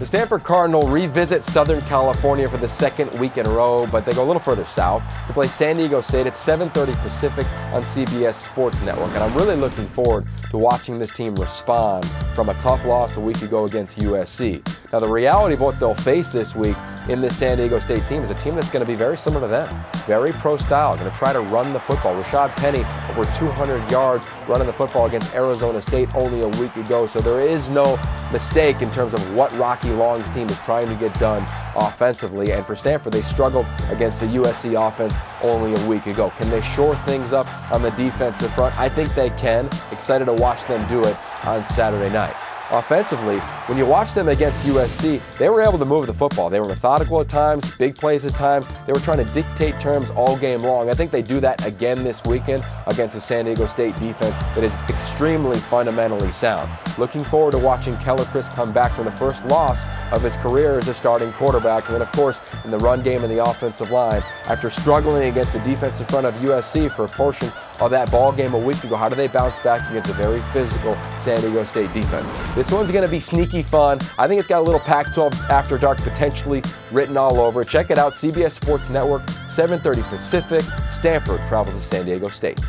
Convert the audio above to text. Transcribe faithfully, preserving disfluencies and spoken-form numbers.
The Stanford Cardinal revisit Southern California for the second week in a row, but they go a little further south to play San Diego State at seven thirty Pacific on C B S Sports Network. And I'm really looking forward to watching this team respond from a tough loss a week ago against U S C. Now, the reality of what they'll face this week in this San Diego State team is a team that's going to be very similar to them, very pro-style, going to try to run the football. Rashad Penny, over two hundred yards running the football against Arizona State only a week ago, so there is no mistake in terms of what Rocky Long's team is trying to get done offensively. And for Stanford, they struggled against the U S C offense only a week ago. Can they shore things up on the defensive front? I think they can. Excited to watch them do it on Saturday night. Offensively, when you watch them against U S C, they were able to move the football. They were methodical at times, big plays at times. They were trying to dictate terms all game long. I think they do that again this weekend against the San Diego State defense that is extremely fundamentally sound. Looking forward to watching Keller Chris come back from the first loss of his career as a starting quarterback. And then, of course, in the run game and the offensive line, after struggling against the defensive front of U S C for a portion of that ball game a week ago, how do they bounce back against a very physical San Diego State defense? This one's going to be sneaky fun. I think it's got a little Pac twelve After Dark potentially written all over it. Check it out, C B S Sports Network, seven thirty Pacific. Stanford travels to San Diego State.